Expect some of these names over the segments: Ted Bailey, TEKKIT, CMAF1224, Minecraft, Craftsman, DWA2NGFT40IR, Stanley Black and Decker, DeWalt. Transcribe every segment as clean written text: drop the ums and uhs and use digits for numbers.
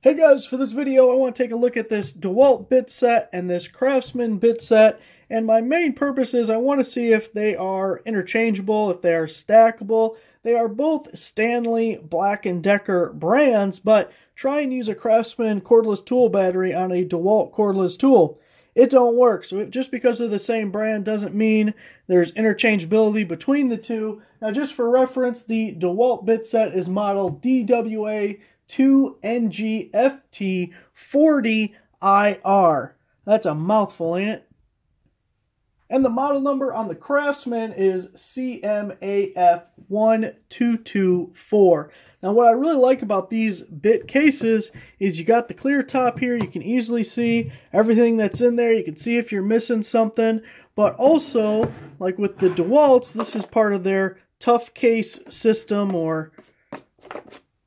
Hey guys, for this video I want to take a look at this DeWalt bit set and this Craftsman bit set, and my main purpose is I want to see if they are interchangeable, if they are stackable. They are both Stanley Black and Decker brands, but try and use a Craftsman cordless tool battery on a DeWalt cordless tool. It don't work. So just because they're the same brand doesn't mean there's interchangeability between the two. Now just for reference, the DeWalt bit set is model DWA2NGFT40IR. That's a mouthful, ain't it? And the model number on the Craftsman is CMAF1224. Now what I really like about these bit cases is you got the clear top here. You can easily see everything that's in there. You can see if you're missing something. But also, like with the DeWalt's, this is part of their tough case system or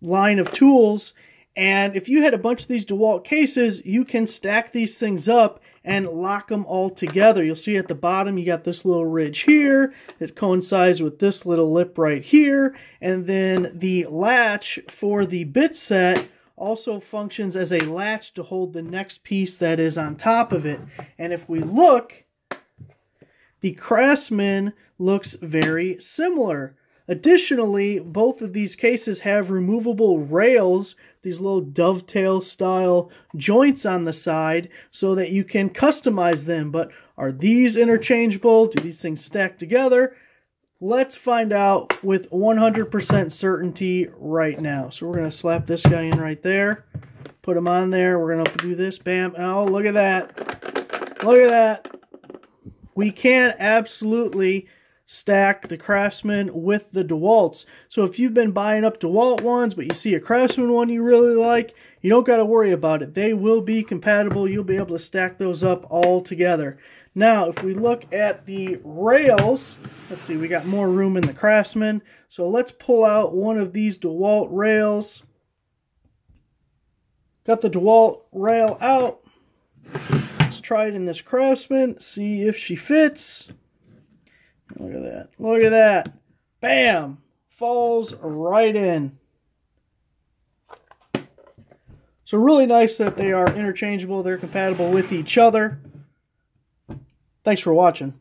line of tools, and if you had a bunch of these DeWalt cases, you can stack these things up and lock them all together. You'll see at the bottom you got this little ridge here that coincides with this little lip right here, and then the latch for the bit set also functions as a latch to hold the next piece that is on top of it. And if we look, the Craftsman looks very similar. Additionally, both of these cases have removable rails, these little dovetail style joints on the side, so that you can customize them. But are these interchangeable? Do these things stack together? Let's find out with 100% certainty right now. So we're going to slap this guy in right there, put him on there. We're going to do this. Bam. Oh, look at that. Look at that. We can absolutely stack the Craftsman with the DeWalt's. So if you've been buying up DeWalt ones, but you see a Craftsman one you really like, you don't got to worry about it. They will be compatible. You'll be able to stack those up all together. Now, if we look at the rails, let's see, we got more room in the Craftsman. So let's pull out one of these DeWalt rails. Got the DeWalt rail out. Let's try it in this Craftsman, see if she fits. Look at that. Look at that. Bam! Falls right in. So really nice that they are interchangeable. They're compatible with each other. Thanks for watching.